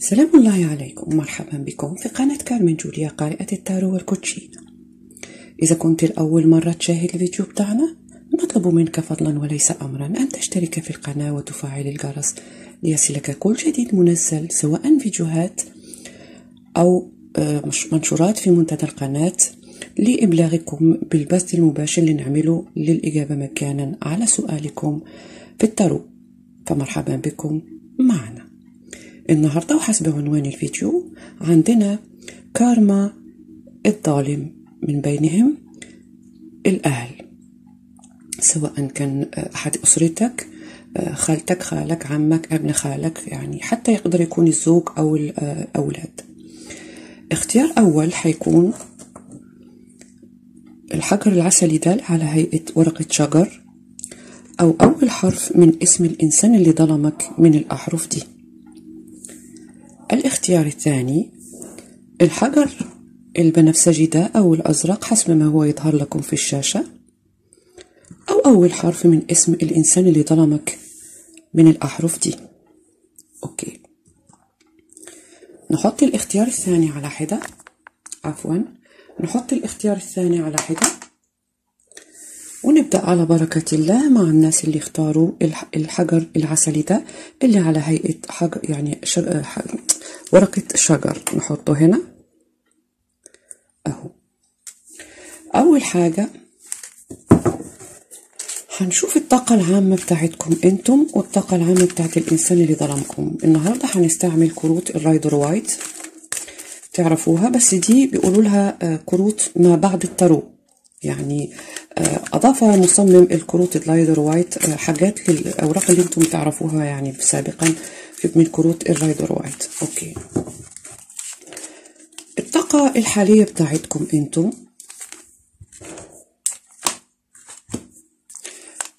سلام الله عليكم ومرحبا بكم في قناة كارمن جوليا قارئة التارو والكوتشينة. إذا كنت لأول مرة تشاهد الفيديو بتاعنا نطلب منك فضلا وليس أمرا أن تشترك في القناة وتفعل الجرس ليصلك كل جديد منزل، سواء فيديوهات أو منشورات في منتدى القناة، لإبلاغكم بالبث المباشر اللي نعمله للإجابة مجانا على سؤالكم في التارو. فمرحبا بكم معنا النهاردة. وحسب عنوان الفيديو عندنا كارما الظالم، من بينهم الأهل، سواء كان أحد أسرتك، خالتك، خالك، عمك، ابن خالك، يعني حتى يقدر يكون الزوج أو الأولاد. اختيار أول حيكون الحجر العسلي دال على هيئة ورقة شجر، أو أول حرف من اسم الإنسان اللي ظلمك من الأحرف دي. الاختيار الثاني الحجر البنفسجي ده أو الأزرق حسب ما هو يظهر لكم في الشاشة، أو أول حرف من اسم الإنسان اللي ظلمك من الأحرف دي. أوكي، نحط الاختيار الثاني على حدة، عفوا نحط الاختيار الثاني على حدة ونبدأ على بركة الله مع الناس اللي اختاروا الحجر العسلي ده اللي على هيئة حجر، يعني ورقة شجر. نحطه هنا اهو. اول حاجة هنشوف الطاقة العامة بتاعتكم انتم، والطاقة العامة بتاعت الانسان اللي ظلمكم. النهاردة هنستعمل كروت الرايدور وايت، تعرفوها، بس دي بيقولوا لها كروت ما بعد التارو، يعني أضاف مصمم الكروت الرايدور وايت حاجات للأوراق اللي انتم تعرفوها يعني سابقا من كروت الرايدور وايت. اوكي، الطاقة الحالية بتاعتكم انتم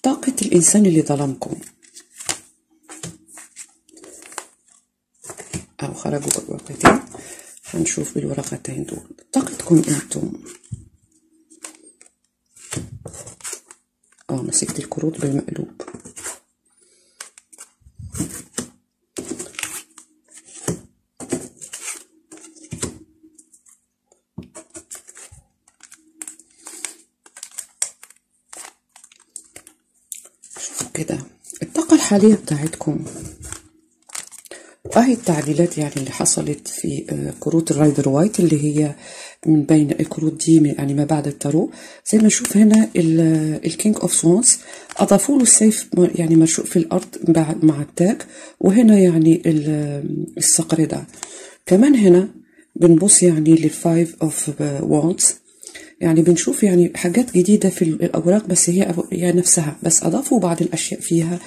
طاقة الإنسان اللي ظلمكم أو خرجوا بالورقتين، هنشوف بالورقتين دول طاقتكم انتم. مسكت الكروت بالمقلوب. شوفوا كده الطاقة الحالية بتاعتكم، اهي التعديلات يعني اللي حصلت في كروت الرايدور وايت اللي هي من بين الكروت دي، يعني ما بعد التارو. زي ما نشوف هنا الكينج اوف سوانز اضافوا له السيف يعني مرشوق في الارض مع التاج، وهنا يعني الصقر ده كمان. هنا بنبص يعني للفايف اوف واندز، يعني بنشوف يعني حاجات جديدة في الأوراق، بس هي نفسها، بس أضافوا بعض الأشياء فيها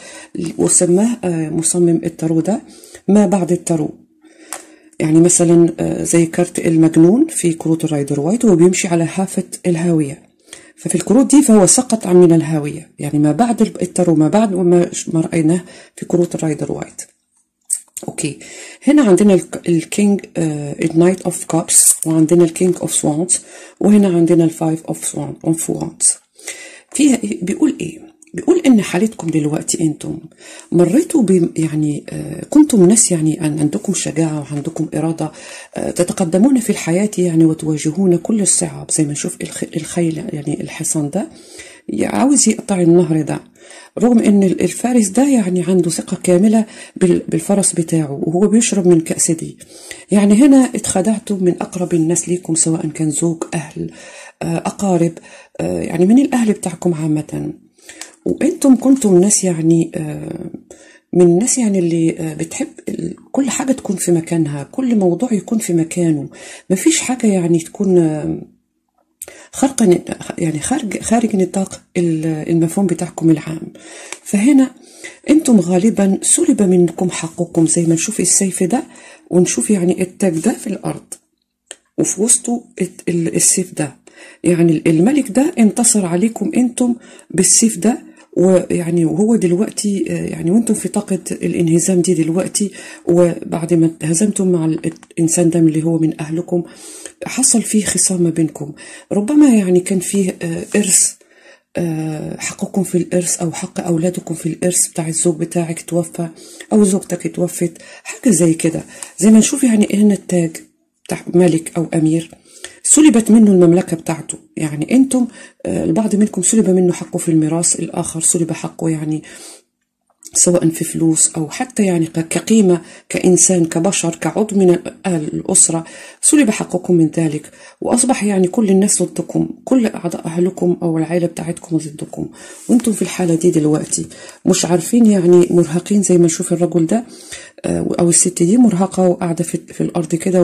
وسماه مصمم التارو ده ما بعد التارو. يعني مثلا زي كارت المجنون في كروت الرايدور وايت، هو بيمشي على هافة الهاوية، ففي الكروت دي فهو سقط من الهاوية، يعني ما بعد التارو، ما بعد ما رأيناه في كروت الرايدور وايت. اوكي، هنا عندنا الكينج النايت اوف كابس، وعندنا الكينج اوف سوانز، وهنا عندنا الفايف اوف وانز. فيها بيقول ايه؟ بيقول ان حالتكم دلوقتي انتم مريتوا يعني كنتم ناس يعني عندكم شجاعه وعندكم اراده، تتقدمون في الحياه يعني وتواجهون كل الصعاب. زي ما نشوف الخيل يعني الحصان ده عاوز يقطع النهر ده، رغم ان الفارس ده يعني عنده ثقه كامله بالفرس بتاعه، وهو بيشرب من كأس دي. يعني هنا اتخدعتوا من اقرب الناس ليكم، سواء كان زوج، اهل، اقارب، يعني من الاهل بتاعكم عامه. وانتم كنتم ناس يعني من الناس يعني اللي بتحب كل حاجه تكون في مكانها، كل موضوع يكون في مكانه، مفيش حاجه يعني تكون خارقا يعني خارج نطاق المفهوم بتاعكم العام. فهنا انتم غالبا سلب منكم حقكم، زي ما نشوف السيف ده ونشوف يعني التاج ده في الارض، وفي وسطه السيف ده، يعني الملك ده انتصر عليكم انتم بالسيف ده، ويعني وهو دلوقتي يعني وانتم في طاقه الانهزام دي دلوقتي. وبعد ما انهزمتم مع الانسان ده اللي هو من اهلكم، حصل فيه خصام ما بينكم، ربما يعني كان فيه ارث حقكم في الإرث أو حق أولادكم في الإرث بتاع الزوج بتاعك توفى أو زوجتك اتوفت، حاجة زي كده. زي ما نشوف يعني هنا التاج بتاع ملك أو أمير سلبت منه المملكة بتاعته، يعني أنتم البعض منكم سلب منه حقه في الميراث، الآخر سلب حقه يعني سواء في فلوس أو حتى يعني كقيمة كإنسان كبشر كعضو من الأسرة، سلب حقكم من ذلك، وأصبح يعني كل الناس ضدكم، كل أعضاء أهلكم أو العائلة بتاعتكم ضدكم، وأنتم في الحالة دي دلوقتي مش عارفين، يعني مرهقين زي ما نشوف الرجل ده أو الست دي مرهقة وقاعدة في الأرض كده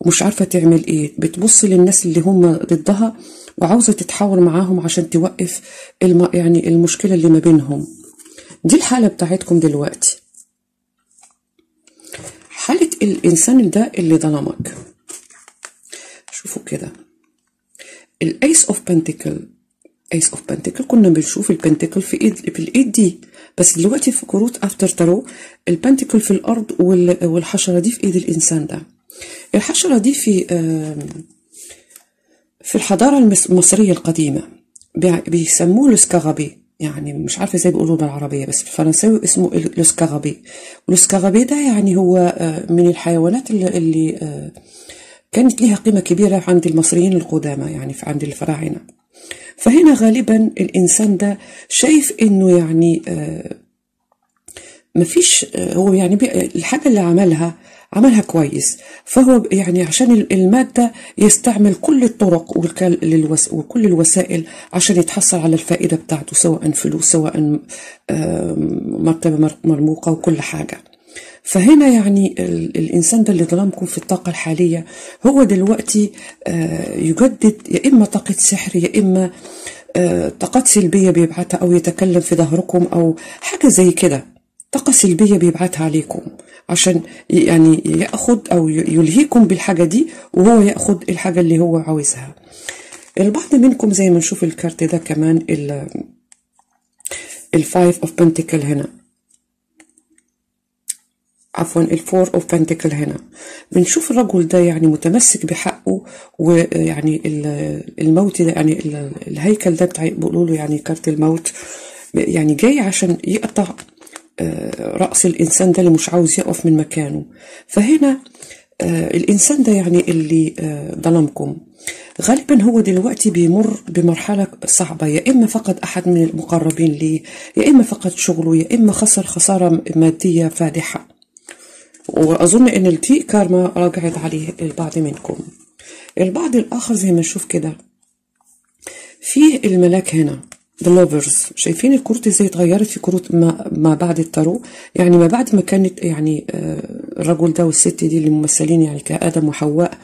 ومش عارفة تعمل إيه، بتبص للناس اللي هم ضدها وعاوزة تتحاور معاهم عشان توقف يعني المشكلة اللي ما بينهم. دي الحالة بتاعتكم دلوقتي، حالة الإنسان ده اللي ظلمك. شوفوا كده الأيس أوف بنتكل، أيس أوف بنتكل كنا بنشوف البنتكل في الإيد دي، بس دلوقتي في كروت أفتر تارو البنتكل في الأرض والحشرة دي في إيد الإنسان ده. الحشرة دي في الحضارة المصرية القديمة بيسموه السكاغابي، يعني مش عارفه ازاي بيقولوه بالعربيه بس بالفرنساوي اسمه الاسكاغابي. والاسكاغابي ده يعني هو من الحيوانات اللي كانت ليها قيمه كبيره عند المصريين القدامى، يعني عند الفراعنه. فهنا غالبا الانسان ده شايف انه يعني مفيش، هو يعني الحاجه اللي عملها كويس، فهو يعني عشان المادة يستعمل كل الطرق وكل الوسائل عشان يتحصل على الفائدة بتاعته، سواء فلوس سواء مرتبة مرموقة وكل حاجة. فهنا يعني الإنسان ده اللي ظلمكم في الطاقة الحالية هو دلوقتي يجدد يا إما طاقة سحر يا إما طاقات سلبية بيبعتها، أو يتكلم في ظهركم أو حاجة زي كده، طاقة سلبية بيبعتها عليكم عشان يعني ياخد او يلهيكم بالحاجة دي وهو ياخد الحاجة اللي هو عاوزها. البعض منكم زي ما نشوف الكارت ده كمان الفايف اوف بنتكل هنا، عفوا الفور اوف بنتكل هنا، بنشوف الرجل ده يعني متمسك بحقه، ويعني الموت ده يعني الهيكل ده بتاع بيقولوا له يعني كارت الموت، يعني جاي عشان يقطع رأس الإنسان ده اللي مش عاوز يقف من مكانه. فهنا الإنسان ده يعني اللي ظلمكم غالبا هو دلوقتي بيمر بمرحلة صعبة، يا إما فقد أحد من المقربين ليه، يا إما فقد شغله، يا إما خسر خسارة مادية فادحة، وأظن إن التي كارما راجعت عليه البعض منكم. البعض الآخر زي ما نشوف كده فيه الملاك هنا لوفرز، شايفين الكروت ازاي اتغيرت في كروت ما بعد التارو، يعني ما بعد ما كانت يعني الرجل ده والست دي اللي ممثلين يعني كآدم وحواء،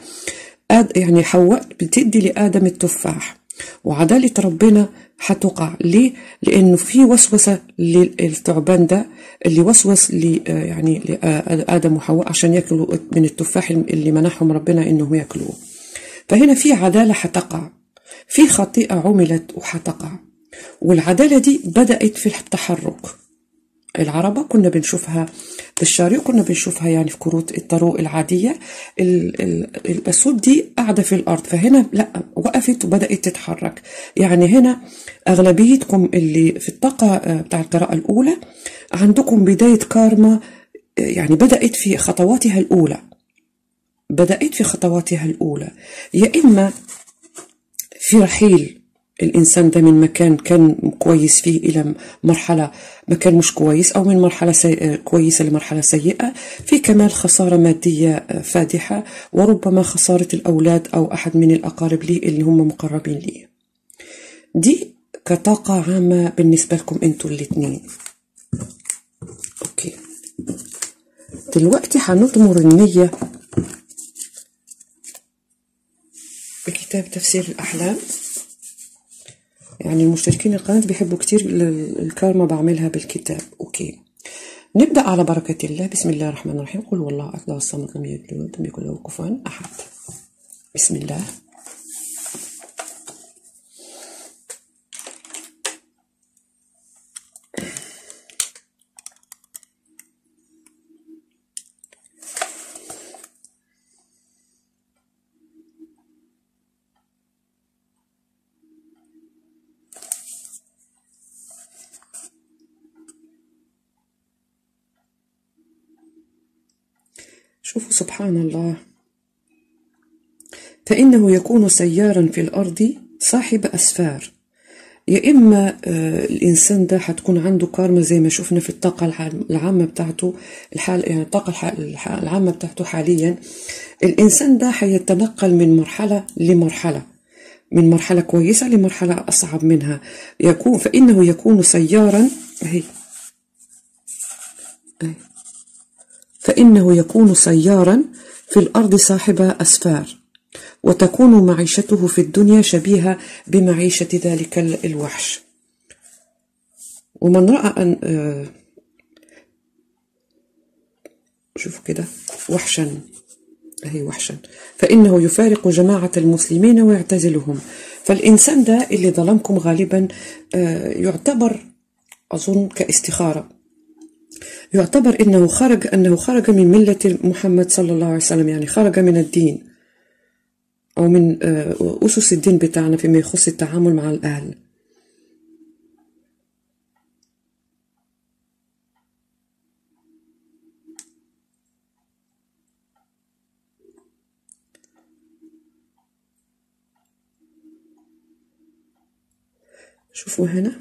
يعني حواء بتدي لآدم التفاح وعدالة ربنا هتقع. ليه؟ لأنه في وسوسة للثعبان ده اللي وسوس يعني لآدم وحواء عشان ياكلوا من التفاح اللي منحهم ربنا انهم ياكلوه. فهنا في عدالة هتقع، في خطيئة عملت وهتقع، والعدالة دي بدأت في التحرك. العربة كنا بنشوفها، الشاريو كنا بنشوفها يعني في كروت التارو العادية، الأسود دي قاعدة في الأرض، فهنا لا وقفت وبدأت تتحرك. يعني هنا أغلبيتكم اللي في الطاقة بتاع القراءة الأولى عندكم بداية كارما، يعني بدأت في خطواتها الأولى، يا إما في رحيل الإنسان ده من مكان كان كويس فيه إلى مرحلة مكان مش كويس، أو من مرحلة كويسة لمرحلة سيئة، في كمان خسارة مادية فادحة، وربما خسارة الأولاد أو أحد من الأقارب ليه اللي هم مقربين ليه. دي كطاقة عامة بالنسبة لكم أنتوا الاتنين. أوكي دلوقتي هنضمر النية بكتاب تفسير الأحلام. يعني المشتركين القناة بيحبوا كتير الكارما بعملها بالكتاب. اوكي نبدأ على بركة الله. بسم الله الرحمن الرحيم، قل والله أحد الله الصمد لم يلد ولم يكن له كفوا أحد. بسم الله. شوفوا سبحان الله. فإنه يكون سيارا في الأرض صاحب أسفار. يا إما الإنسان ده هتكون عنده كارما زي ما شفنا في الطاقة العامة بتاعته يعني الطاقة العامة بتاعته حاليا. الإنسان ده هيتنقل من مرحلة لمرحلة، من مرحلة كويسة لمرحلة أصعب منها. فإنه يكون سيارا فإنه يكون سيارا في الأرض صاحب أسفار، وتكون معيشته في الدنيا شبيهة بمعيشة ذلك الوحش. ومن رأى أن شوفوا كده وحشا وحشا فإنه يفارق جماعة المسلمين ويعتزلهم. فالإنسان ده اللي ظلمكم غالبا يعتبر أظن كاستخارة، يعتبر أنه خرج من ملة محمد صلى الله عليه وسلم، يعني خرج من الدين أو من أسس الدين بتاعنا فيما يخص التعامل مع الأهل. شوفوا هنا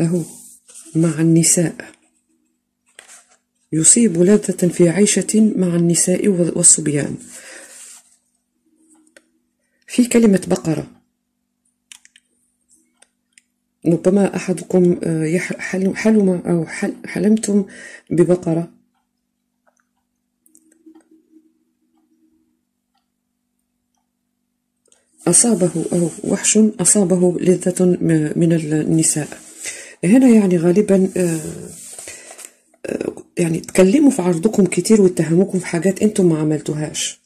أهو مع النساء، يصيب لذة في عيشة مع النساء والصبيان. في كلمة بقرة، ربما أحدكم حلم أو حلمتم ببقرة. أصابه أو وحش أصابه لذة من النساء. هنا يعني غالبا يعني تكلموا في عرضكم كتير واتهموكم في حاجات انتم ما عملتوهاش،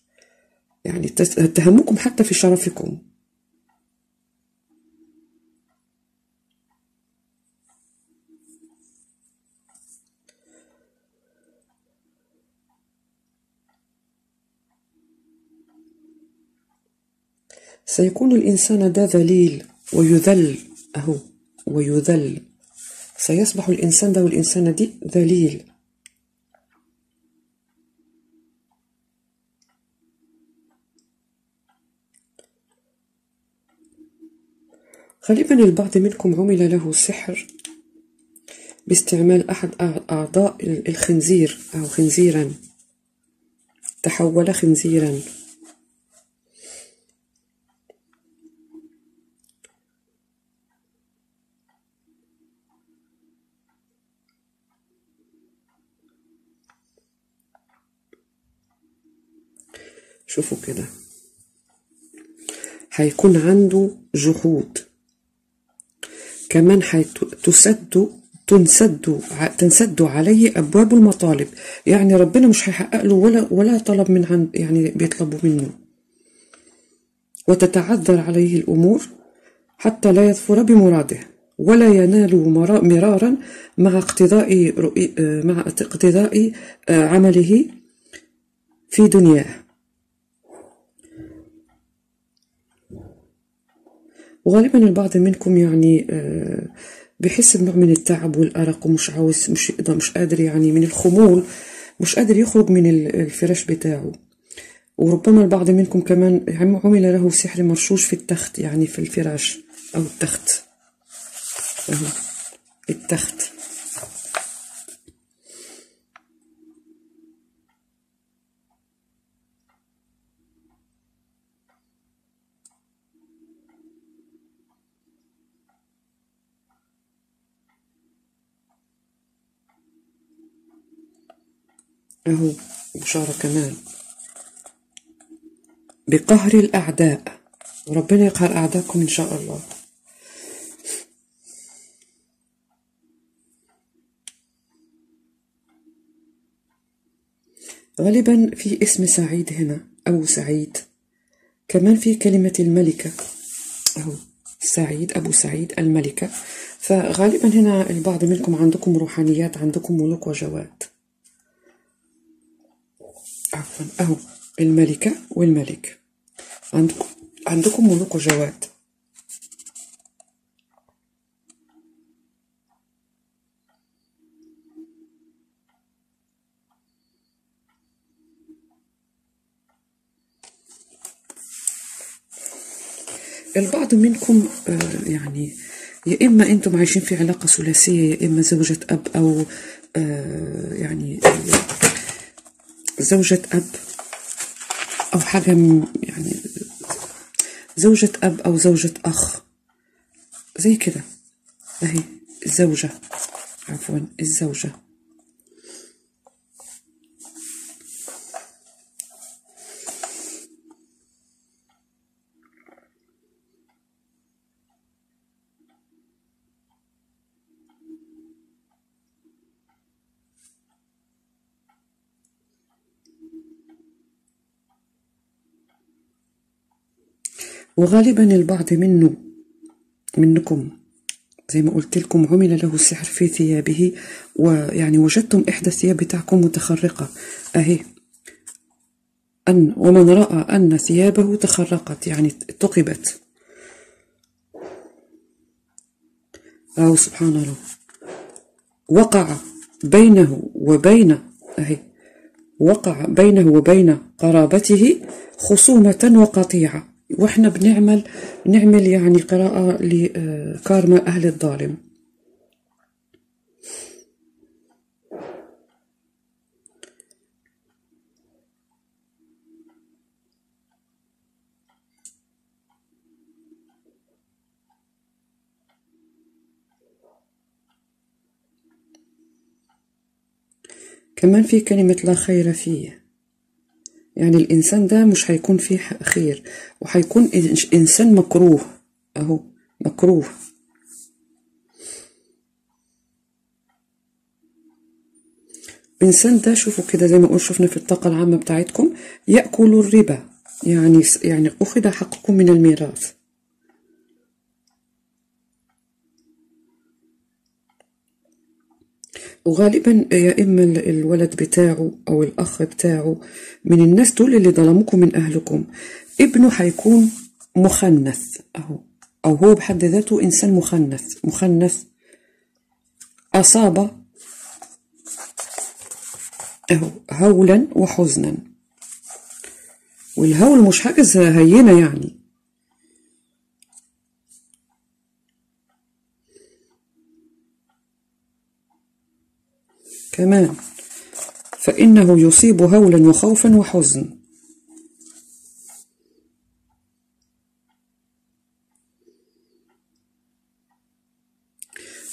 يعني اتهموكم حتى في شرفكم. سيكون الإنسان ده ذليل ويذل، اهو ويذل. سيصبح الإنسان ده والإنسانة دي ذليل. غالبا البعض منكم عمل له سحر باستعمال أحد أعضاء الخنزير أو خنزيرا، تحول خنزيرا. شوفوا كده هيكون عنده جحود كمان، تنسد عليه ابواب المطالب. يعني ربنا مش هيحقق له ولا طلب من عند يعني بيطلبوا منه، وتتعذر عليه الامور حتى لا يظفر بمراده ولا ينال مرارا مع اقتضاء عمله في دنياه. وغالبا البعض منكم يعني بيحس بنوع من التعب والأرق، ومش عاوز مش قادر يعني من الخمول، مش قادر يخرج من الفراش بتاعه. وربما البعض منكم كمان عمل له سحر مرشوش في التخت، يعني في الفراش أو التخت. التخت اهو بشارة كمان بقهر الأعداء، وربنا يقهر أعداءكم إن شاء الله. غالبا في اسم سعيد هنا أو سعيد، كمان في كلمة الملكة اهو سعيد، أبو سعيد، الملكة. فغالبا هنا البعض منكم عندكم روحانيات، عندكم ملوك وجواد. عفوا اهو الملكة والملك، عندكم ملوك وجواد. البعض منكم يعني يا إما أنتم عايشين في علاقة ثلاثية، يا إما زوجة أب أو يعني زوجة أب أو حاجة، يعني زوجة أب أو زوجة أخ زي كده. أهي الزوجة، عفوا الزوجة. وغالبا البعض منكم زي ما قلت لكم عمل له السحر في ثيابه، ويعني وجدتم إحدى الثياب بتاعكم متخرقة. أهي أن ومن رأى أن ثيابه تخرقت يعني ثقبت. أو سبحان الله، وقع بينه وبين أهي وقع بينه وبين قرابته خصومة وقطيعة. واحنا بنعمل يعني قراءة لكارما أهل الظالم. كمان في كلمة لا خير فيه، يعني الإنسان ده مش هيكون فيه خير وهيكون إنسان مكروه. أهو مكروه. الإنسان ده شوفوا كده زي ما شفنا في الطاقة العامة بتاعتكم يأكل الربا، يعني أخذ حقكم من الميراث. وغالبا يا إما الولد بتاعه أو الأخ بتاعه من الناس دول اللي ظلموكم من أهلكم، ابنه هيكون مخنث أهو، أو هو بحد ذاته إنسان مخنث أصاب أهو هولا وحزنا. والهول مش حاجة هينة يعني. كمان فإنه يصيب هولا وخوفا وحزن.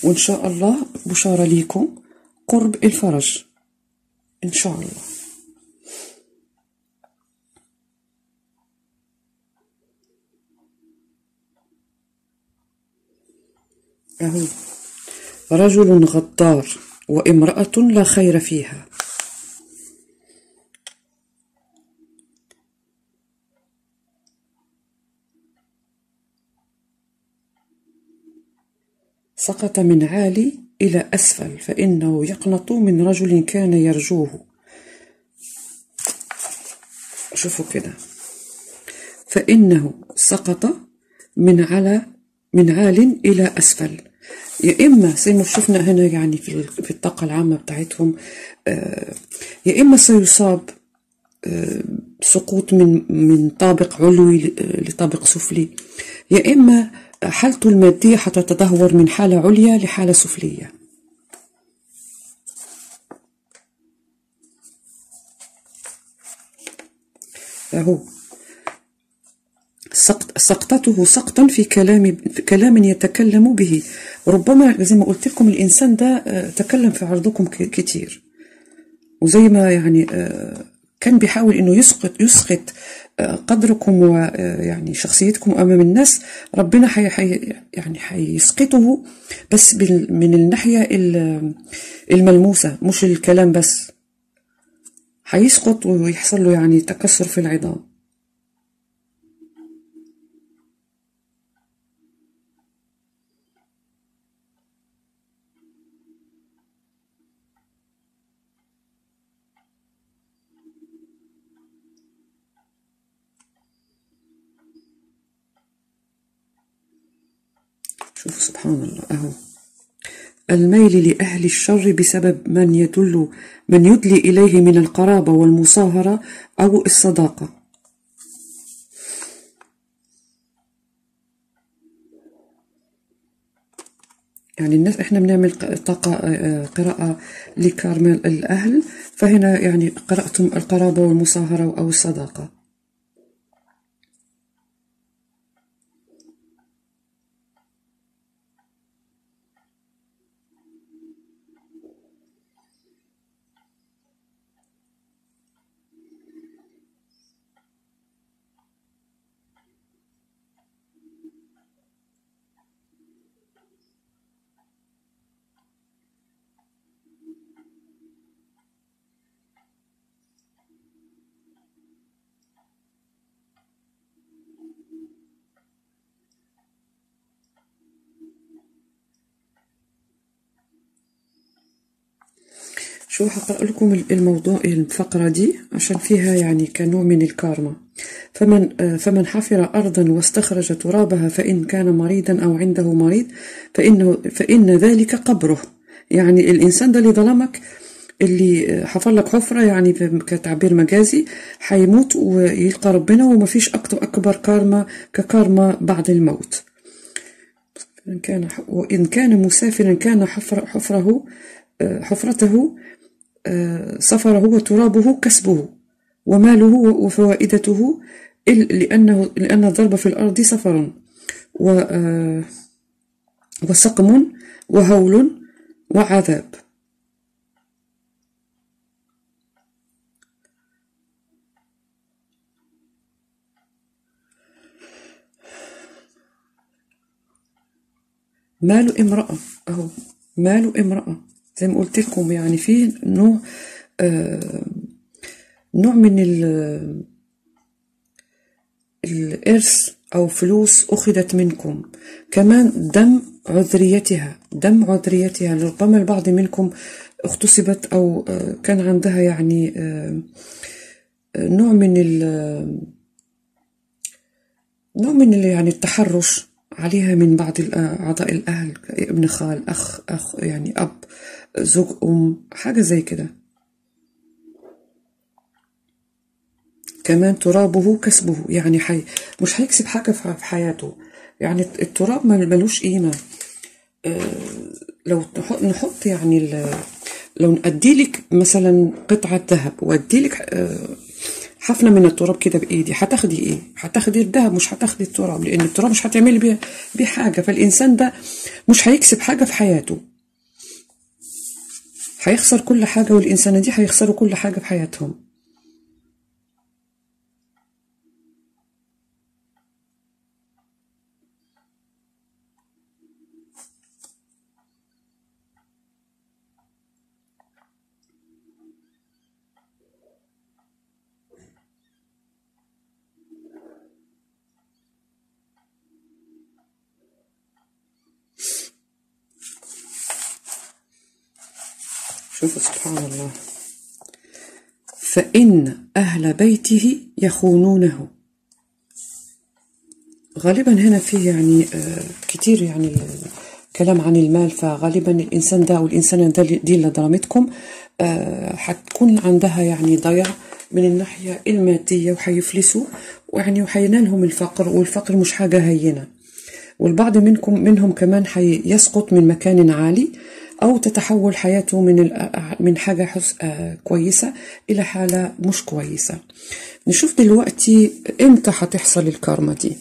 وإن شاء الله بشارة ليكم قرب الفرج إن شاء الله. أهو رجل غدار وامرأة لا خير فيها. سقط من عالي إلى أسفل فإنه يقنط من رجل كان يرجوه. شوفوا كده، فإنه سقط من عال إلى أسفل. يا إما زي ما شفنا هنا يعني في الطاقة العامة بتاعتهم، يا إما سيصاب سقوط من طابق علوي لطابق سفلي، يا إما حالته المادية حتتدهور من حالة عليا لحالة سفلية. أهو سقطته سقطا في كلام يتكلم به. ربما زي ما قلت لكم الإنسان ده تكلم في عرضكم كتير، وزي ما يعني كان بيحاول إنه يسقط قدركم ويعني شخصيتكم أمام الناس. ربنا يعني هيسقطه بس من الناحية الملموسة مش الكلام بس، هيسقط ويحصل له يعني تكسر في العظام. شوفوا سبحان الله. أهو الميل لأهل الشر بسبب من يدلي إليه من القرابة والمصاهرة أو الصداقة. يعني الناس احنا بنعمل طاقة قراءة لكارمن الأهل، فهنا يعني قرأتم القرابة والمصاهرة أو الصداقة. شو حقرأ لكم الموضوع الفقرة دي عشان فيها يعني كنوع من الكارما. فمن حفر أرضا واستخرج ترابها فإن كان مريضا أو عنده مريض فإن ذلك قبره. يعني الإنسان ده اللي ظلمك، اللي حفر لك حفرة يعني كتعبير مجازي، هيموت ويلقى ربنا، ومفيش أكبر كارما ككارما بعد الموت. وإن كان مسافرا كان حفرته سفره وترابه كسبه وماله وفوائدته، لأن الضرب في الأرض سفر وسقم وهول وعذاب. مال امرأة، أهو مال امرأة زي ما قلت لكم، يعني فيه نوع من الإرث أو فلوس أخذت منكم. كمان دم عذريتها، ربما البعض منكم اغتصبت أو كان عندها يعني نوع من يعني التحرش عليها من بعض أعضاء الأهل، ابن خال، أخ يعني أب، زوج، أم، حاجة زي كده. كمان ترابه كسبه، يعني مش هيكسب حاجة في حياته، يعني التراب ملوش قيمة. لو نحط يعني لو نأديلك مثلا قطعة ذهب وأديلك حفنة من التراب كده بإيدي، هتاخدي إيه؟ هتاخدي الذهب، مش هتاخدي التراب، لأن التراب مش هتعملي بيه حاجة. فالإنسان ده مش هيكسب حاجة في حياته، هيخسر كل حاجة، والإنسانة دي هيخسروا كل حاجة في حياتهم. شوفوا سبحان الله، فإن أهل بيته يخونونه. غالبا هنا فيه يعني كتير يعني كلام عن المال، فغالبا الإنسان ده والإنسانة دي اللي ضرمتكم هتكون عندها يعني ضياع من الناحية المادية، وحيفلسوا ويعني وحينالهم الفقر، والفقر مش حاجة هينة. والبعض منهم كمان حيسقط من مكان عالي، أو تتحول حياته من حاجة كويسة إلى حالة مش كويسة. نشوف دلوقتي إمتى هتحصل الكارما دي.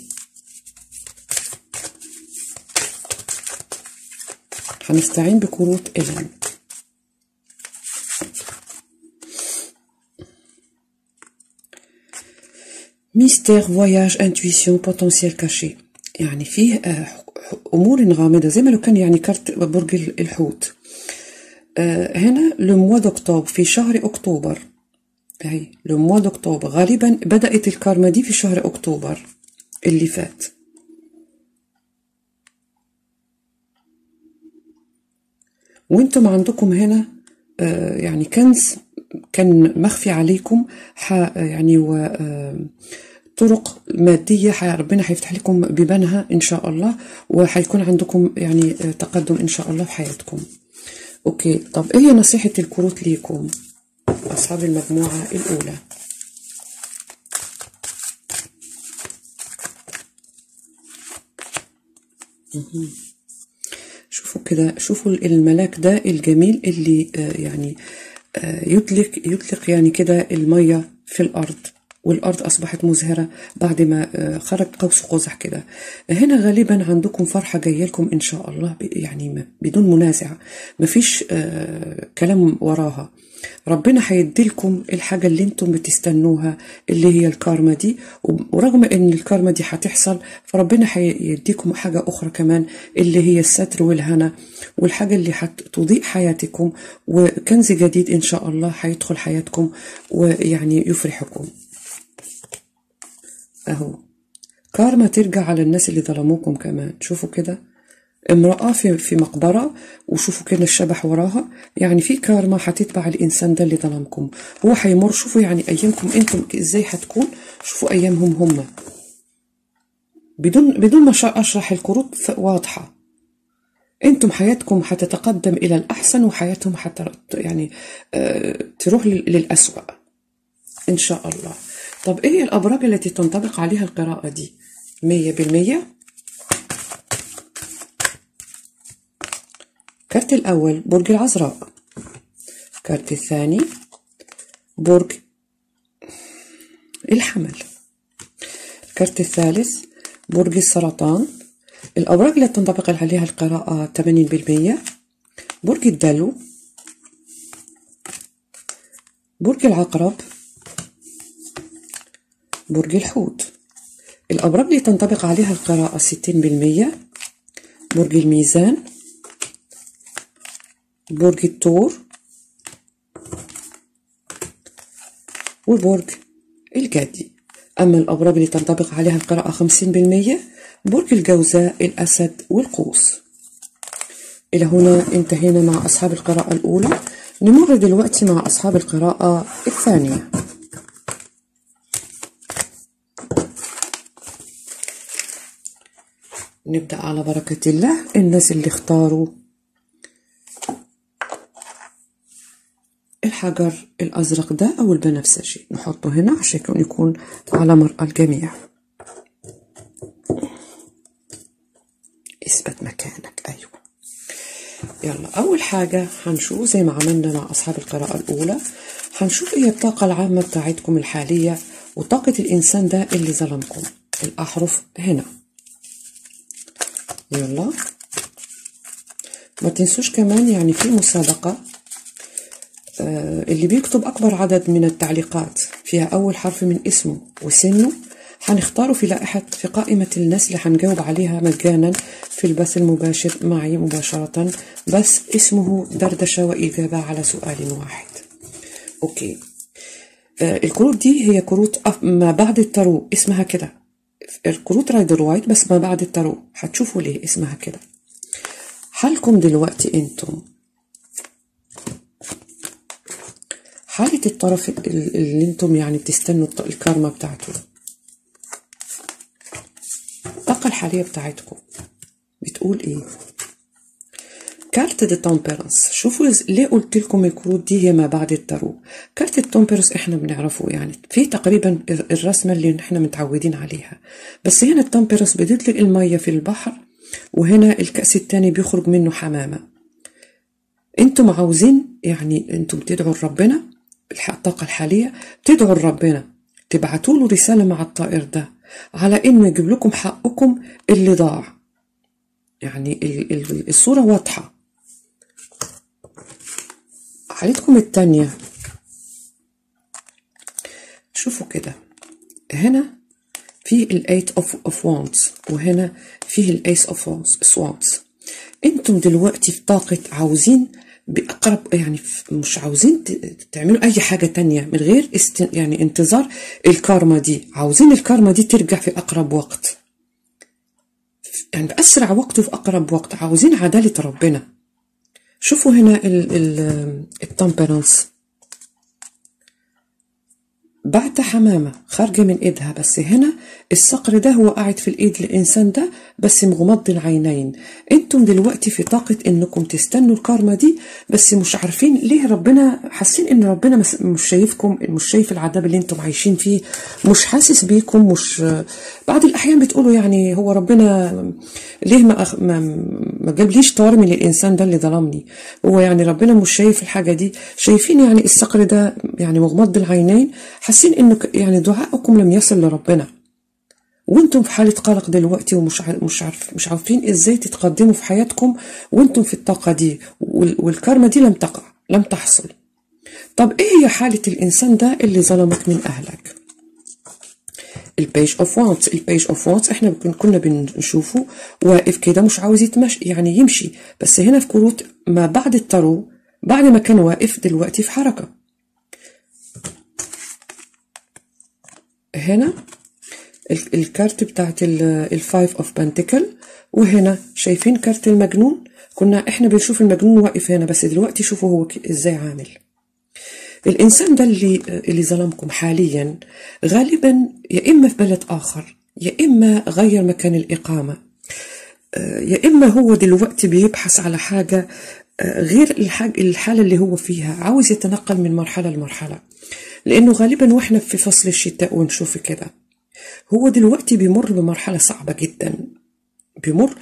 هنستعين بكروت إيلين. ميستير، فواياج، انتويسيون، بوتنسيال كاشي. يعني فيه أمور غامضة، زي ما لو كان يعني كارت برج الحوت. هنا لو موا دأكتوبر، في شهر أكتوبر، أهي لو موا دأكتوبر، غالبا بدأت الكارما دي في شهر أكتوبر اللي فات. وانتم عندكم هنا يعني كنز كان مخفي عليكم، يعني طرق مادية ربنا هيفتح لكم بيبانها إن شاء الله، وهيكون عندكم يعني تقدم إن شاء الله في حياتكم. أوكي، طب إيه نصيحة الكروت ليكم أصحاب المجموعة الأولى؟ شوفوا كده، شوفوا الملاك ده الجميل اللي يعني يطلق يعني كده المية في الأرض، والأرض أصبحت مزهرة بعد ما خرج قوس قزح كده. هنا غالبا عندكم فرحة جاية لكم إن شاء الله، يعني بدون منازع، مفيش كلام وراها. ربنا هيديلكم الحاجة اللي انتم بتستنوها اللي هي الكارما دي، ورغم ان الكارما دي هتحصل فربنا هيديكم حاجة اخرى كمان اللي هي الستر والهنا، والحاجة اللي هتضيء حياتكم، وكنز جديد ان شاء الله هيدخل حياتكم ويعني يفرحكم. اهو كارما ترجع على الناس اللي ظلموكم كمان. شوفوا كده امرأة في مقبرة، وشوفوا كده الشبح وراها، يعني في كارما هتتبع الإنسان ده اللي ظلمكم، هو هيمر. شوفوا يعني أيامكم أنتم إزاي هتكون، شوفوا أيامهم هم بدون ما أشرح الكروت واضحة. أنتم حياتكم هتتقدم إلى الأحسن، وحياتهم يعني تروح للأسوأ إن شاء الله. طب إيه الأبراج التي تنطبق عليها القراءة دي 100%؟ الكارت الأول برج العذراء، الكارت الثاني برج الحمل، الكارت الثالث برج السرطان. الأوراق اللي تنطبق عليها القراءة 80% برج الدلو، برج العقرب، برج الحوت. الأوراق اللي تنطبق عليها القراءة 60% برج الميزان، برج الثور، وبرج الجدي. أما الأبراج اللي تنطبق عليها القراءة 50% برج الجوزاء، الأسد، والقوس. إلى هنا انتهينا مع أصحاب القراءة الأولى، نمر دلوقتي مع أصحاب القراءة الثانية. نبدأ على بركة الله. الناس اللي اختاروا الحجر الأزرق ده أو البنفسجي نحطه هنا عشان يكون على مرأى الجميع. اثبت مكانك، أيوه. يلا أول حاجة هنشوف زي ما عملنا مع أصحاب القراءة الأولى، هنشوف إيه الطاقة العامة بتاعتكم الحالية، وطاقة الإنسان ده اللي ظلمكم. الأحرف هنا، يلا ما تنسوش كمان يعني في مسابقة، اللي بيكتب أكبر عدد من التعليقات فيها أول حرف من اسمه وسنه هنختاره في قائمة الناس اللي هنجاوب عليها مجانا في البث المباشر معي مباشرة، بس اسمه دردشة وإجابة على سؤال واحد. أوكي. الكروت دي هي كروت ما بعد التارو، اسمها كده الكروت رايدور وايت، بس ما بعد التارو هتشوفوا ليه اسمها كده. حالكم دلوقتي انتم حالة الطرف اللي انتم يعني بتستنوا الكارما بتاعته، الطاقة الحالية بتاعتكم بتقول ايه؟ كارت دي تمبرانس. شوفوا ليه قلت لكم الكروت دي هي ما بعد التارو. كارت التمبرانس احنا بنعرفه، يعني في تقريبا الرسمة اللي احنا متعودين عليها، بس هنا التمبرانس بتطلق المية في البحر، وهنا الكأس الثاني بيخرج منه حمامة. انتم عاوزين يعني انتم بتدعوا لربنا، الطاقة الحالية بتدعوا لربنا تبعتوا له رسالة مع الطائر ده على انه يجيب لكم حقكم اللي ضاع. يعني الصورة واضحة. حالتكم التانية شوفوا كده، هنا فيه الايت اوف وانز، وهنا فيه الايس اوف سوانز. انتم دلوقتي في طاقة عاوزين بأقرب، يعني مش عاوزين تعملوا أي حاجة تانية من غير يعني انتظار الكارما دي، عاوزين الكارما دي ترجع في أقرب وقت، يعني بأسرع وقت وفي أقرب وقت، عاوزين عدالة ربنا. شوفوا هنا التمبرانس بعت حمامة خارجة من إيدها، بس هنا الصقر ده هو قاعد في الإيد الإنسان ده بس مغمض العينين. أنتم دلوقتي في طاقة إنكم تستنوا الكارما دي، بس مش عارفين ليه ربنا، حاسين إن ربنا مش شايفكم، مش شايف العذاب اللي أنتم عايشين فيه، مش حاسس بيكم. مش بعض الأحيان بتقولوا يعني هو ربنا ليه ما ما جابليش طار من الانسان ده اللي ظلمني. هو يعني ربنا مش شايف الحاجه دي؟ شايفين يعني الصقر ده يعني مغمض العينين، حاسين ان يعني دعائكم لم يصل لربنا، وانتم في حاله قلق دلوقتي ومش عارفين ازاي تتقدموا في حياتكم، وانتم في الطاقه دي والكارما دي لم تقع، لم تحصل. طب ايه هي حاله الانسان ده اللي ظلمك من اهلك؟ البيج اوف وانتس، البيج اوف وانتس احنا كنا بنشوفه واقف كده مش عاوز يتمشي يعني يمشي، بس هنا في كروت ما بعد التارو بعد ما كان واقف دلوقتي في حركه. هنا الكارت بتاعت الفايف اوف بنتكل، وهنا شايفين كارت المجنون. كنا احنا بنشوف المجنون واقف هنا، بس دلوقتي شوفوا هو ازاي عامل. الانسان ده اللي ظلمكم حاليا غالبا يا اما في بلد اخر، يا اما غير مكان الاقامه، يا اما هو دلوقتي بيبحث على حاجه غير الحاله اللي هو فيها، عاوز يتنقل من مرحله لمرحله. لانه غالبا واحنا في فصل الشتاء ونشوف كده، هو دلوقتي بيمر بمرحله صعبه جدا، بيمر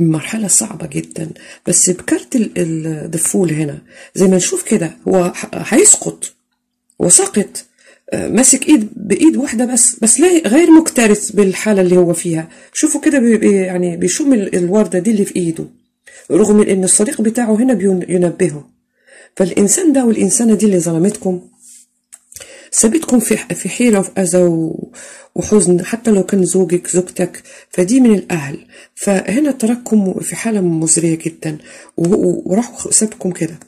مرحلة صعبة جدا، بس بكارت الدفول هنا زي ما نشوف كده هو هيسقط، وسقط ماسك ايد بايد واحدة بس لا غير مكترث بالحالة اللي هو فيها. شوفوا كده يعني بيشم الوردة دي اللي في ايده، رغم ان الصديق بتاعه هنا بينبهه. فالانسان ده والانسانة دي اللي ظلمتكم سابتكم في حيرة وفي أذى وحزن، حتى لو كان زوجك زوجتك فدي من الأهل. فهنا ترككم في حالة مزرية جدا وراحوا سابكم كده.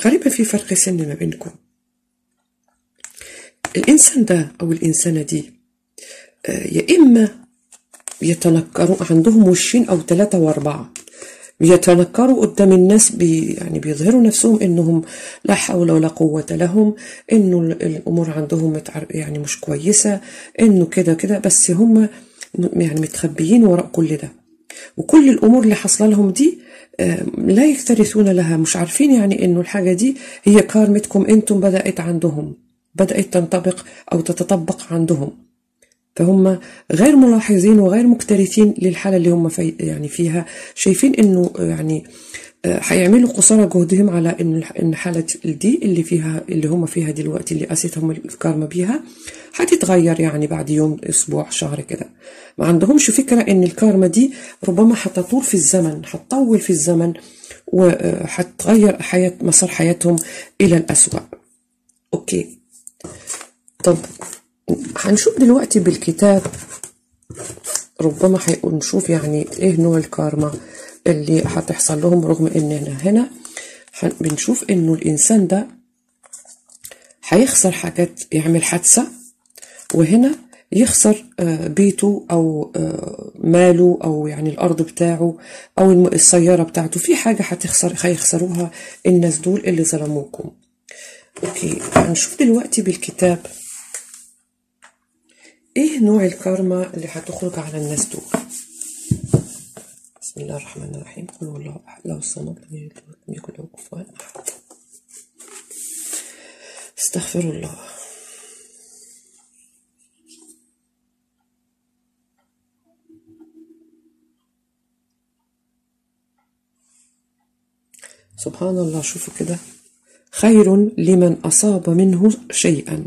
غالبا في فرق سن ما بينكم. الإنسان ده أو الإنسانة دي يا إما يتنكروا، عندهم وشين أو 3 و4، بيتنكروا قدام الناس، يعني بيظهروا نفسهم انهم لا حول ولا قوه لهم، انه الامور عندهم يعني مش كويسه، انه كده كده، بس هم يعني متخبيين وراء كل ده، وكل الامور اللي حصل لهم دي لا يكترثون لها، مش عارفين يعني انه الحاجه دي هي كارمتكم انتم، بدات عندهم، بدات تنطبق او تتطبق عندهم. فهم غير ملاحظين وغير مكترثين للحاله اللي هم يعني فيها، شايفين انه يعني هيعملوا قصارى جهدهم على ان حاله دي اللي هم فيها دلوقتي، اللي قاستهم الكارما بيها هتتغير يعني بعد يوم، اسبوع، شهر كده. ما عندهمش فكره ان الكارما دي ربما هتطول في الزمن، هتطول في الزمن وهتغير حياه، مسار حياتهم الى الأسوأ. اوكي، طب هنشوف دلوقتي بالكتاب، ربما هيقول نشوف يعني ايه نوع الكارما اللي هتحصل لهم، رغم ان هنا بنشوف انه الانسان ده هيخسر حاجات، يعمل حادثه وهنا يخسر بيته او ماله او يعني الارض بتاعه او السياره بتاعته، في حاجه هيخسروها الناس دول اللي ظلموكم. اوكي، هنشوف دلوقتي بالكتاب ايه نوع الكارما اللي هتخرج على الناس دول. بسم الله الرحمن الرحيم، قل هو الله احد، الله الصمد، لم يكن له كفوا احد، استغفر الله. سبحان الله، شوفوا كده، خير لمن اصاب منه شيئا،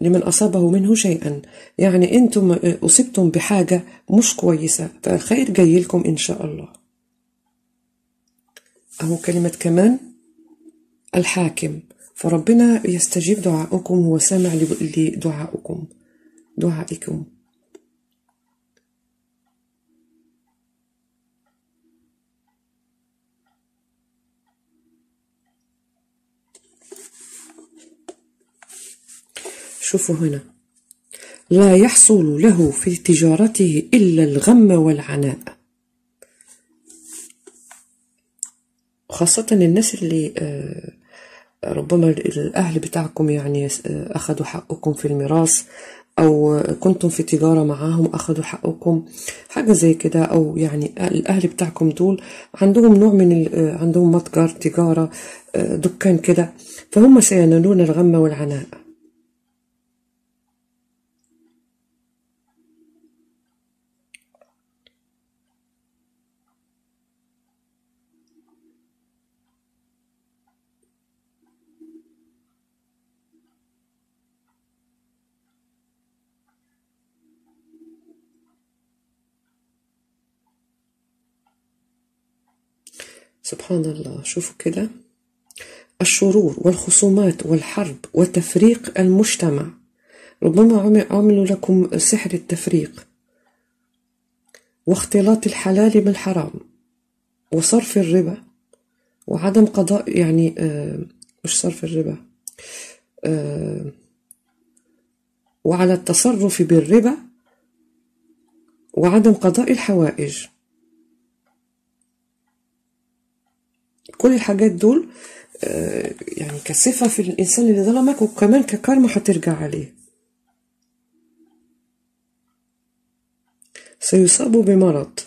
لمن أصابه منه شيئا، يعني أنتم أصبتم بحاجة مش كويسة، فالخير جاي لكم إن شاء الله. أهو كلمة كمان الحاكم، فربنا يستجيب دعائكم، هو سامع لدعائكم، دعائكم. شوفوا هنا، لا يحصل له في تجارته إلا الغم والعناء، خاصة الناس اللي ربما الأهل بتاعكم يعني أخذوا حقكم في الميراث، أو كنتم في تجارة معاهم أخذوا حقكم، حاجة زي كده، أو يعني الأهل بتاعكم دول عندهم نوع من عندهم متجر، تجارة، دكان كده، فهم سينالون الغم والعناء. سبحان الله. شوفوا كده، الشرور والخصومات والحرب وتفريق المجتمع، ربما عملوا لكم سحر التفريق واختلاط الحلال بالحرام وصرف الربا وعدم قضاء، يعني مش صرف الربا، وعلى التصرف بالربا وعدم قضاء الحوائج. كل الحاجات دول يعني كصفة في الإنسان اللي ظلمك، وكمان ككارما هترجع عليه. سيصاب بمرض،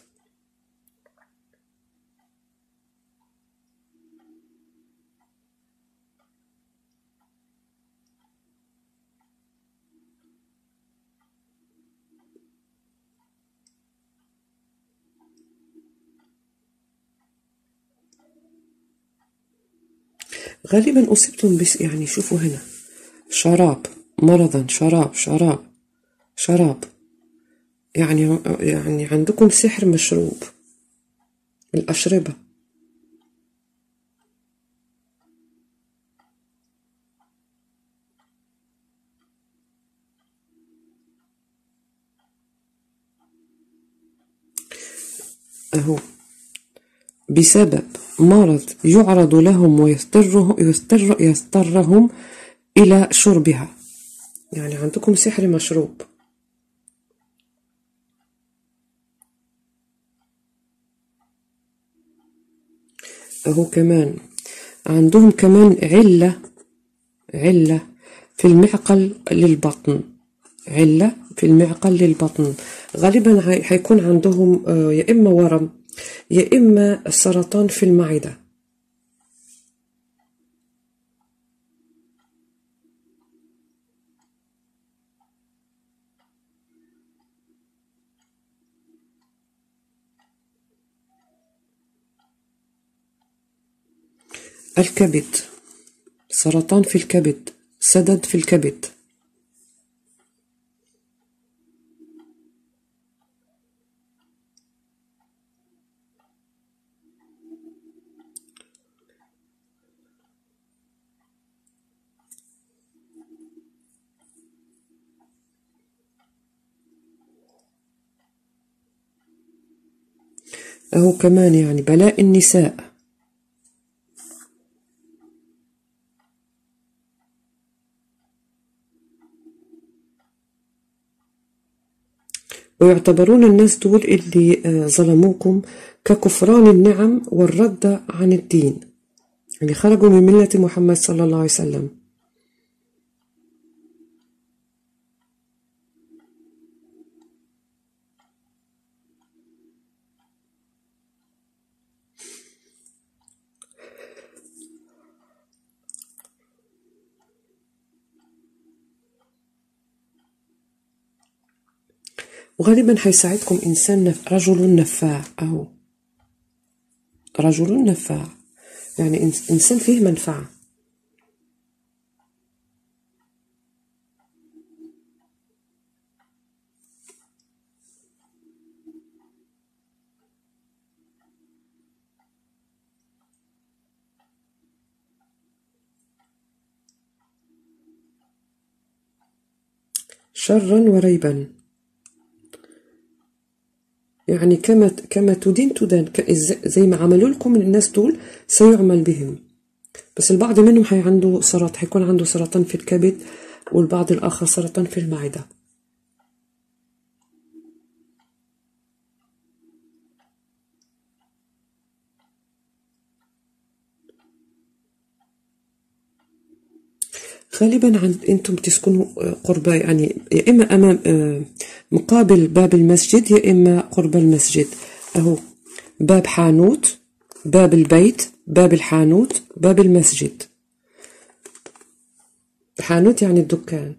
غالبا أصبتم بس، يعني شوفوا هنا شراب، مرضا شراب شراب شراب، يعني عندكم سحر مشروب، الأشربة. أهو بسبب مرض يعرض لهم ويضطرهم إلى شربها، يعني عندكم سحر مشروب. أهو كمان عندهم كمان علة في المعقل للبطن، علة في المعقل للبطن. غالبا هيكون عندهم يا إما ورم يا إما السرطان في المعدة. الكبد، سرطان في الكبد، سدد في الكبد. أهو كمان يعني بلاء النساء، ويعتبرون الناس دول اللي ظلموكم ككفران النعم والرد عن الدين، يعني خرجوا من ملة محمد صلى الله عليه وسلم. وغالبا هيساعدكم انسان، رجل نفاع. اهو رجل نفاع، يعني انسان فيه منفعه. شرا وريبا، يعني كما تدين تدان، زي ما عملوا لكم الناس دول سيعمل بهم. بس البعض منهم هيكون عنده سرطان في الكبد، والبعض الآخر سرطان في المعدة. غالبا انتم تسكنوا قرب، يعني يا اما امام مقابل باب المسجد يا اما قرب المسجد. اهو باب حانوت، باب البيت، باب الحانوت، باب المسجد. حانوت يعني الدكان.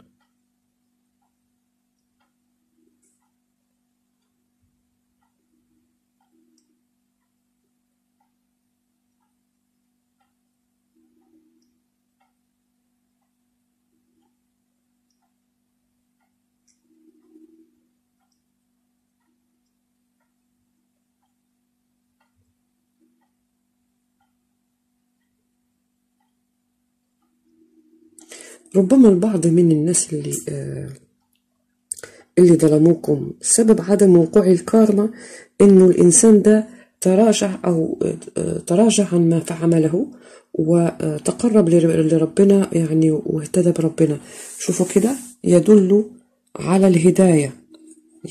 ربما البعض من الناس اللي ظلموكم سبب عدم وقوع الكارما انه الانسان ده تراجع عن ما عمله وتقرب لربنا يعني واهتدى بربنا. شوفوا كده يدل على الهداية،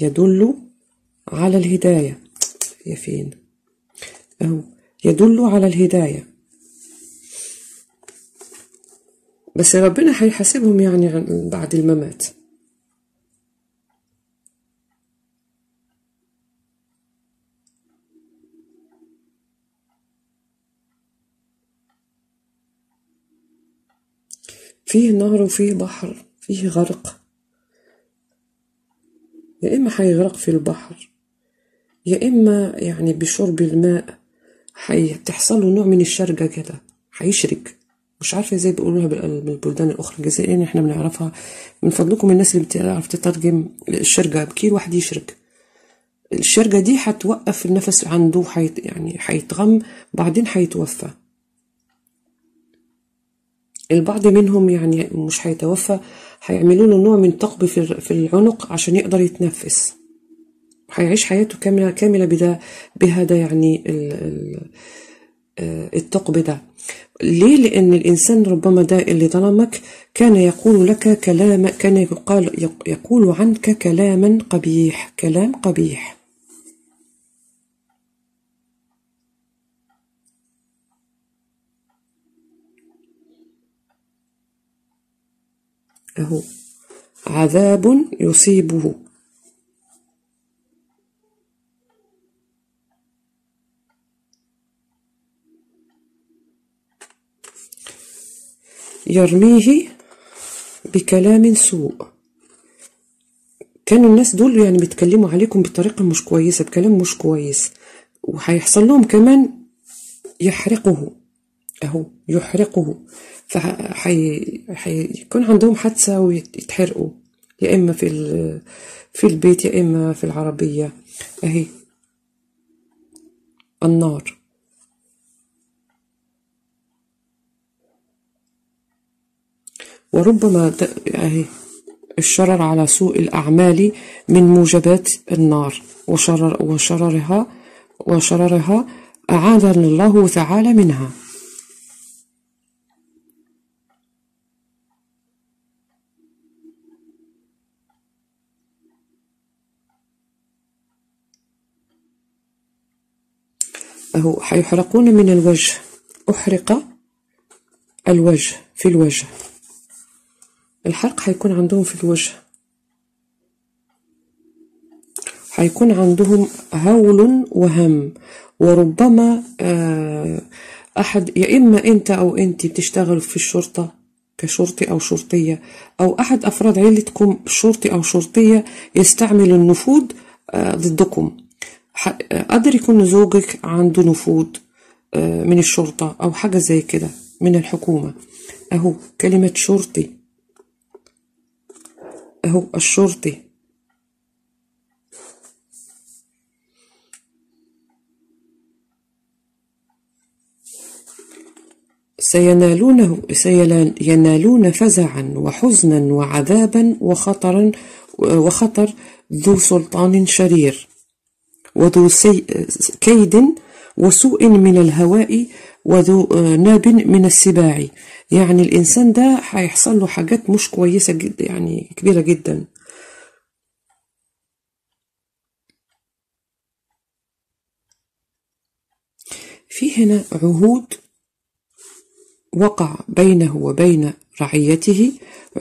يدل على الهداية يا فين اهو، يدل على الهداية بس ربنا هيحاسبهم يعني بعد الممات. فيه نهر وفيه بحر، فيه غرق، يا إما هيغرق في البحر يا إما يعني بشرب الماء هتحصل له نوع من الشرجة كده، هيشرك مش عارفة زي بيقولوها بالبلدان الأخرى. الجزائريين احنا بنعرفها، من فضلكم الناس اللي بتعرف تترجم الشرجة، بكيل واحد يشرك، الشرجة دي هتوقف النفس عنده، يعني هيتغم بعدين هيتوفى. البعض منهم يعني مش هيتوفى، هيعملوا له نوع من ثقب في العنق عشان يقدر يتنفس، هيعيش حياته كامله كامله بهذا يعني الثقب ده. ليه؟ لأن الإنسان ربما ده اللي ظلمك كان يقول لك كلاما، كان يقول عنك كلاما قبيح، كلام قبيح. أهو عذاب يصيبه، يرميه بكلام سوء. كانوا الناس دول يعني بيتكلموا عليكم بطريقة مش كويسة، بكلام مش كويس، وهيحصل لهم كمان يحرقه، اهو يحرقه، فهيكون عندهم حادثة ويتحرقوا، يا إما في البيت يا إما في العربية. اهي النار، وربما اهي الشرر على سوء الأعمال من موجبات النار وشررها أعاذنا الله تعالى منها. أهو هيحرقون من الوجه، أحرق الوجه، في الوجه، الحرق هيكون عندهم في الوجه، هيكون عندهم هول وهم. وربما أحد، يا إما أنت أو أنت بتشتغل في الشرطة كشرطي أو شرطية، أو أحد أفراد عيلتكم شرطي أو شرطية يستعمل النفوذ ضدكم. قدر يكون زوجك عنده نفوذ من الشرطة أو حاجة زي كده من الحكومة. أهو كلمة شرطي، أهو الشرطي، سينالون فزعا وحزنا وعذابا وخطر ذو سلطان شرير وذو كيد وسوء من الهواء وذو ناب من السباع. يعني الإنسان ده هيحصل له حاجات مش كويسة جدا، يعني كبيرة جدا. في هنا عهود وقع بينه وبين رعيته،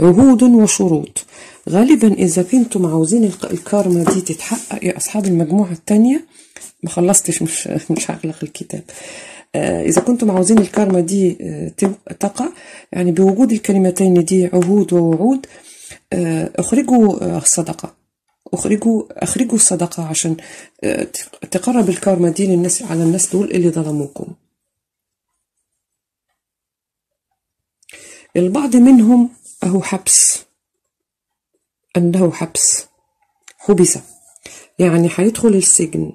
عهود وشروط. غالبا إذا كنتم عاوزين الكارما دي تتحقق يا أصحاب المجموعة التانية، ما خلصتش مش هغلق الكتاب. إذا كنتم عاوزين الكارما دي تقع يعني بوجود الكلمتين دي عهود ووعود، أخرجوا الصدقة، أخرجوا الصدقة عشان تقرب الكارما دي للناس، على الناس دول اللي ظلموكم. البعض منهم أهو حبس، أنه حبس يعني هيدخل السجن.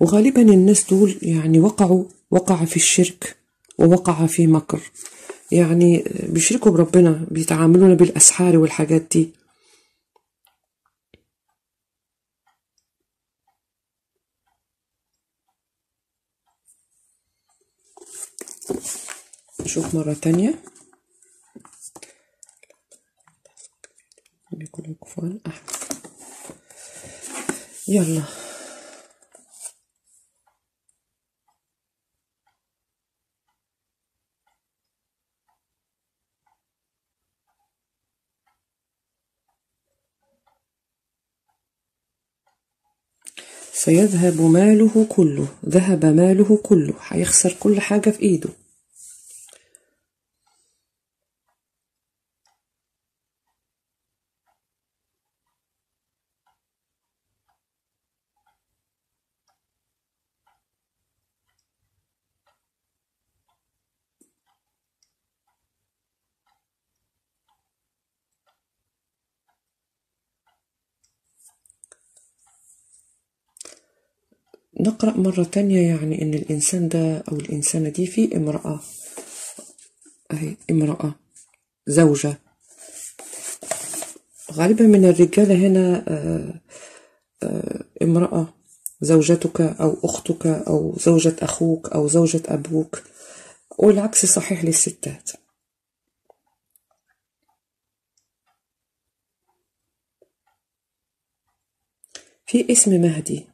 وغالبا الناس دول يعني وقع في الشرك ووقع في مكر، يعني بيشركوا بربنا، بيتعاملون بالأسحار والحاجات دي. نشوف مرة تانية. يلا سيذهب ماله كله، ذهب ماله كله، هيخسر كل حاجة في ايده. نقرأ مرة تانية، يعني إن الإنسان ده أو الإنسانة دي في امرأة، أهي امرأة زوجة، غالبا من الرجالة هنا امرأة زوجتك أو أختك أو زوجة أخوك أو زوجة أبوك، والعكس صحيح للستات. في اسم مهدي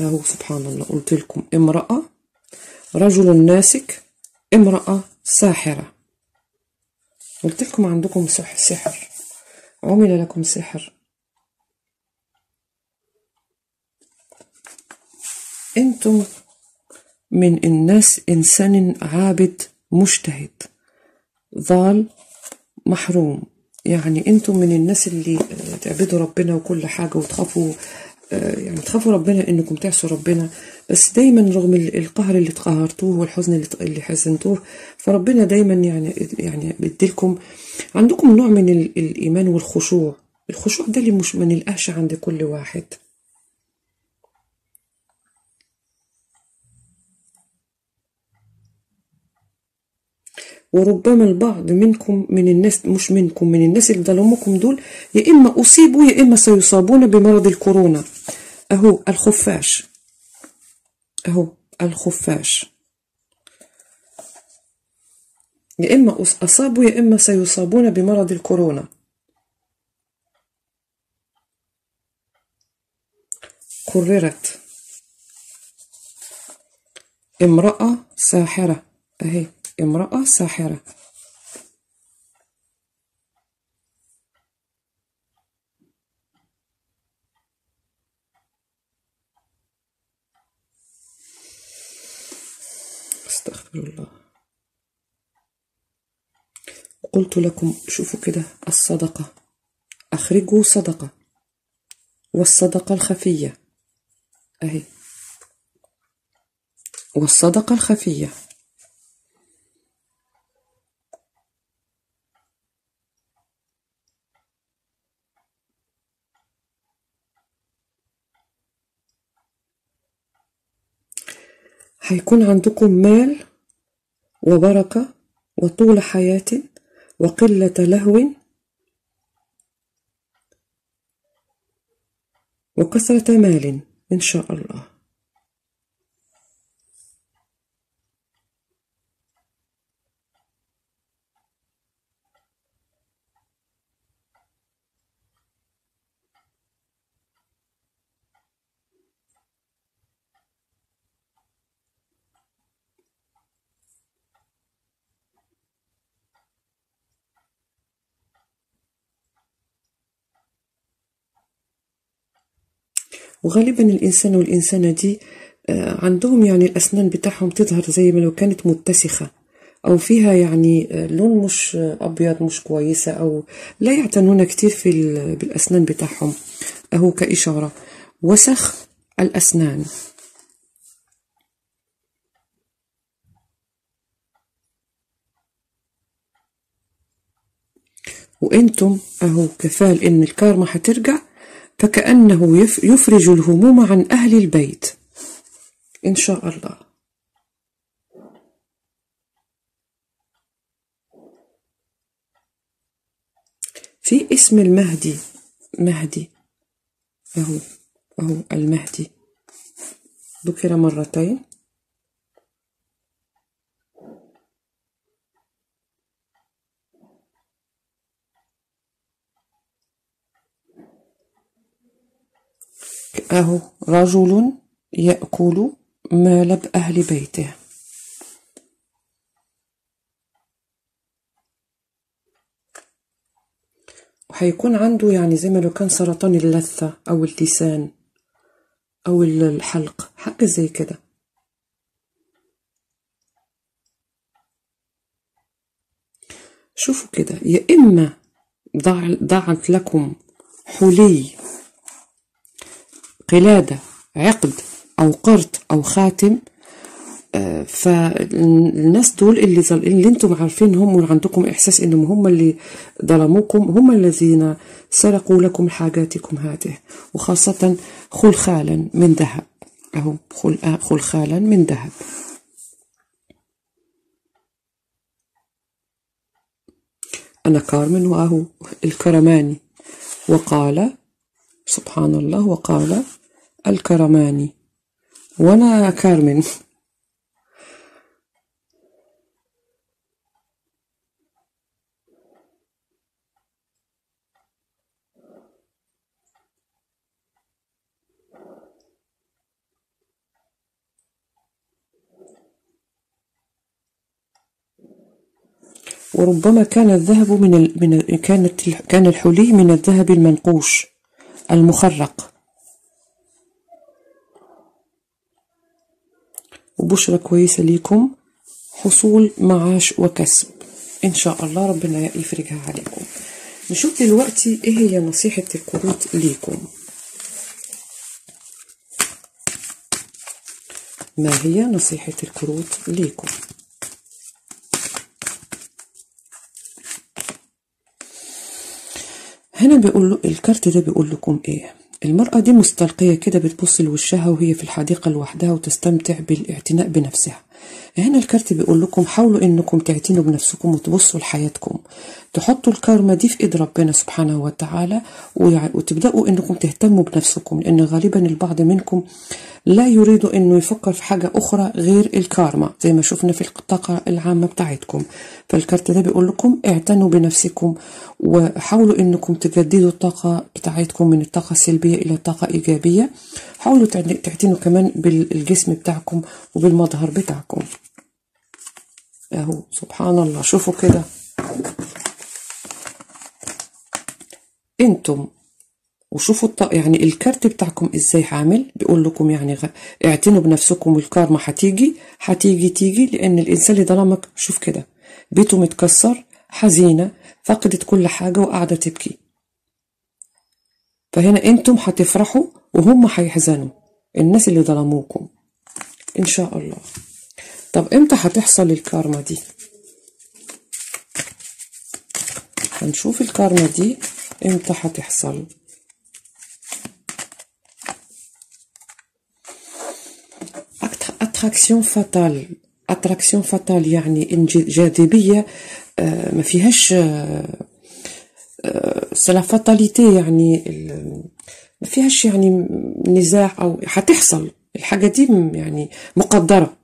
اهو، سبحان الله، قلت لكم امرأة، رجل ناسك، امرأة ساحرة. قلت لكم عندكم سحر، عمل لكم سحر. انتم من الناس انسان عابد مجتهد ضال محروم، يعني انتم من الناس اللي تعبدوا ربنا وكل حاجة وتخافوا، يعني تخافوا ربنا انكم تعصوا ربنا، بس دايما رغم القهر اللي تقهرتوه والحزن اللي حزنتوه، فربنا دايما يعني بيديلكم. عندكم نوع من الايمان والخشوع، الخشوع ده اللي مش من القهش عند كل واحد. وربما البعض منكم من الناس، مش منكم، من الناس اللي ظلموكم دول، يا إما أصيبوا يا إما سيصابون بمرض الكورونا. أهو الخفاش، أهو الخفاش، يا إما أصابوا يا إما سيصابون بمرض الكورونا. كررت امرأة ساحرة، أهي امرأة ساحرة. استغفر الله. قلت لكم شوفوا كده الصدقة، أخرجوا صدقة، والصدقة الخفية أهي، والصدقة الخفية. هيكون عندكم مال وبركة وطول حياة وقلة لهو وكثرة مال إن شاء الله. وغالبا الإنسان والإنسانة دي عندهم يعني الأسنان بتاعهم تظهر زي ما لو كانت متسخة، أو فيها يعني لون مش أبيض مش كويسة، أو لا يعتنون كتير بالأسنان بتاعهم، أهو كإشارة وسخ الأسنان. وأنتم أهو كفال إن الكارما هترجع، فكأنه يفرج الهموم عن أهل البيت إن شاء الله. في اسم المهدي، مهدي أهو المهدي ذكر مرتين. أهو رجل يأكل مال أهل بيته. وحيكون عنده يعني زي ما لو كان سرطان اللثة أو اللسان أو الحلق، حاجة زي كده. شوفوا كده، يا إما ضاعت لكم حلي، قلادة، عقد أو قرط أو خاتم. فالناس دول اللي انتم عارفين هم اللي عندكم إحساس إنهم هم اللي ظلموكم، هم الذين سرقوا لكم حاجاتكم هاته، وخاصة خلخالا من ذهب. أهو خلخالا من ذهب. أنا كارمن وأهو الكرماني، وقال سبحان الله، وقال الكرماني وأنا كارمن. وربما كان الذهب كان الحلي من الذهب المنقوش المخرق. وبشرى كويسة ليكم، حصول معاش وكسب إن شاء الله، ربنا يفرجها عليكم. نشوف دلوقتي إيه هي نصيحة الكروت ليكم. ما هي نصيحة الكروت ليكم؟ هنا بيقول له الكارت ده، بيقول لكم ايه؟ المرأة دي مستلقية كده، بتبص لوشها وهي في الحديقة لوحدها وتستمتع بالاعتناء بنفسها. هنا الكارت بيقول لكم حاولوا انكم تعتنوا بنفسكم وتبصوا لحياتكم، تحطوا الكارما دي في ايد ربنا سبحانه وتعالى، وتبداوا انكم تهتموا بنفسكم، لان غالبا البعض منكم لا يريد انه يفكر في حاجه اخرى غير الكارما زي ما شفنا في الطاقه العامه بتاعتكم. فالكارت ده بيقول لكم اعتنوا بنفسكم وحاولوا انكم تجددوا الطاقه بتاعتكم من الطاقه السلبيه الى طاقه ايجابيه. حاولوا تعتنوا كمان بالجسم بتاعكم وبالمظهر بتاعكم. اهو سبحان الله، شوفوا كده، انتم وشوفوا يعني الكارت بتاعكم ازاي عامل، بيقول لكم يعني اعتنوا بنفسكم والكارما هتيجي، لان الانسان اللي ظلمك شوف كده بيته متكسر، حزينه، فقدت كل حاجه وقاعده تبكي. فهنا انتم هتفرحوا وهم هيحزنوا، الناس اللي ظلموكم ان شاء الله. طب امتى هتحصل الكارما دي؟ هنشوف الكارما دي امتى هتحصل. اتراكسيون فاتال، اتراكسيون فاتال يعني جاذبيه ما فيهاش سلا فاتاليتي، يعني ما فيهاش يعني نزاع، او هتحصل الحاجه دي يعني مقدره.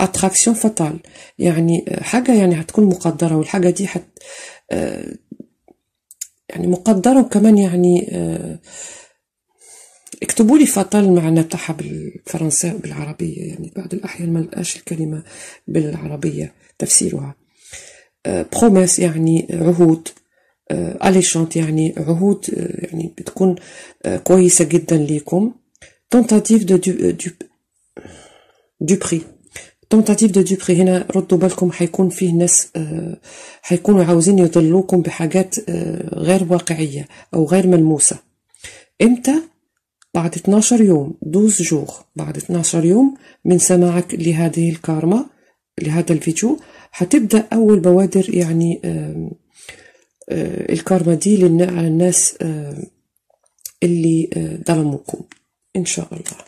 اتراكسيون فاتال يعني حاجه يعني هتكون مقدره، والحاجه دي يعني مقدره. وكمان يعني اكتبوا لي فاتال المعنى بتاعها بالفرنساوي بالعربيه، يعني بعض الاحيان ما نلقاش الكلمه بالعربيه تفسيرها. بروميس يعني عهود، اليشانت يعني عهود يعني بتكون كويسه جدا ليكم. تنتاتيف دو بري، تنتاتيف دو دوبري، هنا ردوا بالكم هيكون فيه ناس هيكونوا عاوزين يضلوكم بحاجات غير واقعيه او غير ملموسه. امتى؟ بعد 12 يوم، 12 جور، بعد 12 يوم من سماعك لهذه الكارما، لهذا الفيديو، هتبدا اول بوادر يعني الكارما دي على الناس اللي ظلموكم إن شاء الله.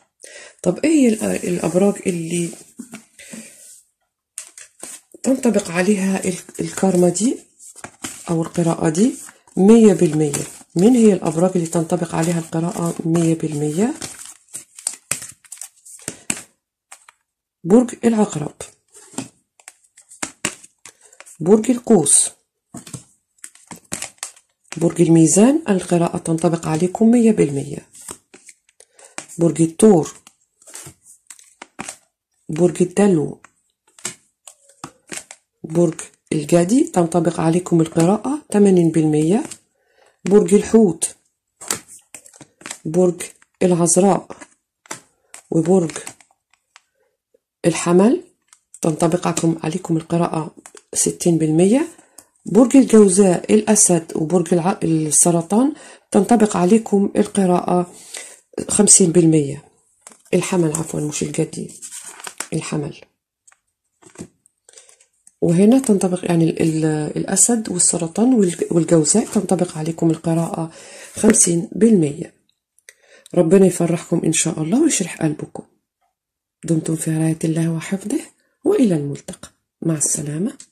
طب إيه الأبراج اللي تنطبق عليها الكارما دي أو القراءة دي 100%؟ مين هي الأبراج اللي تنطبق عليها القراءة 100%؟ برج العقرب، برج القوس، برج الميزان، القراءة تنطبق عليكم 100%. برج الثور، برج الدلو، برج الجدي، تنطبق عليكم القراءة 80%. برج الحوت، برج العذراء، وبرج الحمل، تنطبق عليكم القراءة 60%. برج الجوزاء، الأسد، وبرج السرطان، تنطبق عليكم القراءة 50%. الحمل عفوا مش الجدي، الحمل. وهنا تنطبق يعني الأسد والسرطان والجوزاء تنطبق عليكم القراءة 50%. ربنا يفرحكم إن شاء الله ويشرح قلبكم. دمتم في رعاية الله وحفظه، وإلى الملتقى، مع السلامة.